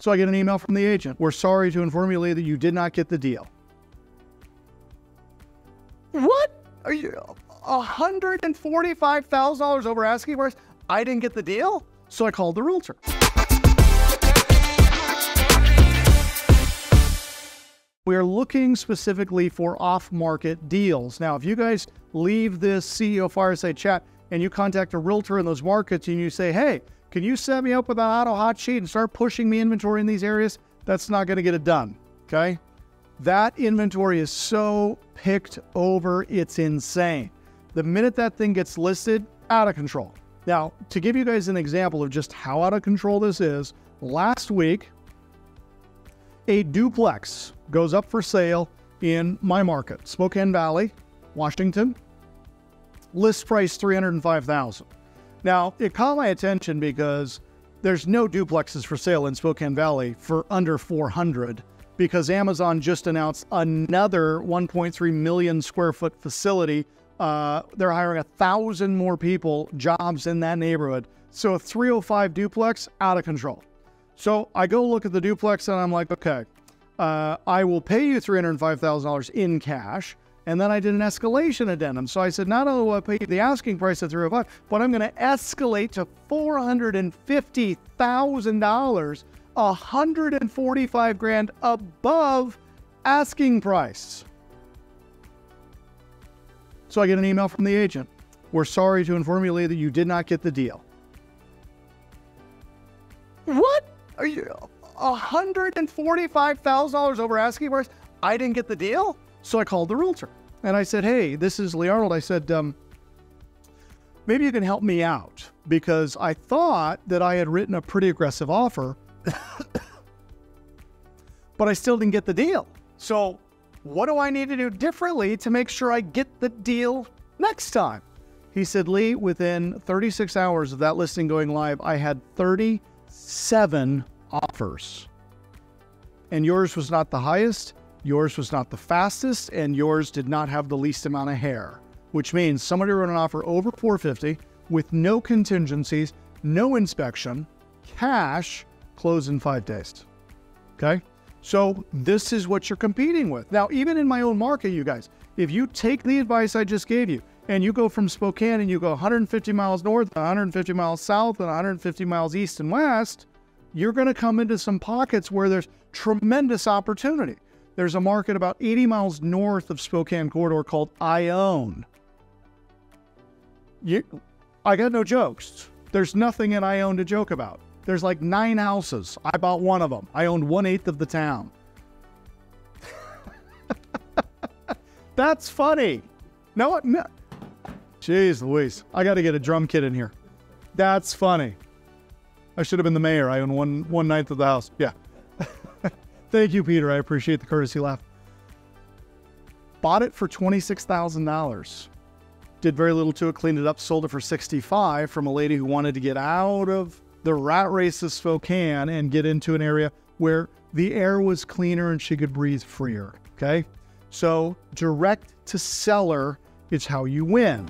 So I get an email from the agent. We're sorry to inform you that you did not get the deal. What? Are you $145,000 over asking price? I didn't get the deal? So I called the realtor. We are looking specifically for off-market deals. Now, if you guys leave this CEO Fireside Chat and you contact a realtor in those markets and you say, hey, can you set me up with an auto hot sheet and start pushing me inventory in these areas? That's not going to get it done, okay? That inventory is so picked over, it's insane. The minute that thing gets listed, out of control. Now, to give you guys an example of just how out of control this is, last week, a duplex goes up for sale in my market, Spokane Valley, Washington. List price $305,000. Now, it caught my attention because there's no duplexes for sale in Spokane Valley for under $400,000 because Amazon just announced another 1.3 million square foot facility. They're hiring 1,000 more people, jobs in that neighborhood. So a 305 duplex, out of control. So I go look at the duplex and I'm like, okay, I will pay you $305,000 in cash. And then I did an escalation addendum. So I said, not only will I pay you the asking price at $305,000, but I'm going to escalate to $450,000, $145,000 above asking price. So I get an email from the agent. We're sorry to inform you that you did not get the deal. What? Are you $145,000 over asking price? I didn't get the deal? So I called the realtor and I said, hey, this is Lee Arnold. I said, maybe you can help me out because I thought that I had written a pretty aggressive offer, but I still didn't get the deal. So what do I need to do differently to make sure I get the deal next time? He said, Lee, within 36 hours of that listing going live, I had 37 offers and yours was not the highest. Yours was not the fastest, and yours did not have the least amount of hair, which means somebody wrote an offer over $450,000 with no contingencies, no inspection, cash, close in 5 days, okay? So this is what you're competing with. Now, even in my own market, you guys, if you take the advice I just gave you and you go from Spokane and you go 150 miles north, 150 miles south, and 150 miles east and west, you're gonna come into some pockets where there's tremendous opportunity. There's a market about 80 miles north of Spokane corridor called Ione. I got no jokes. There's nothing in Ione to joke about. There's like 9 houses. I bought one of them. I owned 1/8 of the town. That's funny. No, no. Jeez Louise. I got to get a drum kit in here. That's funny. I should have been the mayor. I own one ninth of the house. Yeah. Thank you, Peter. I appreciate the courtesy laugh. Bought it for $26,000. Did very little to it, cleaned it up, sold it for $65,000 from a lady who wanted to get out of the rat race of Spokane and get into an area where the air was cleaner and she could breathe freer, okay? So direct to seller is how you win.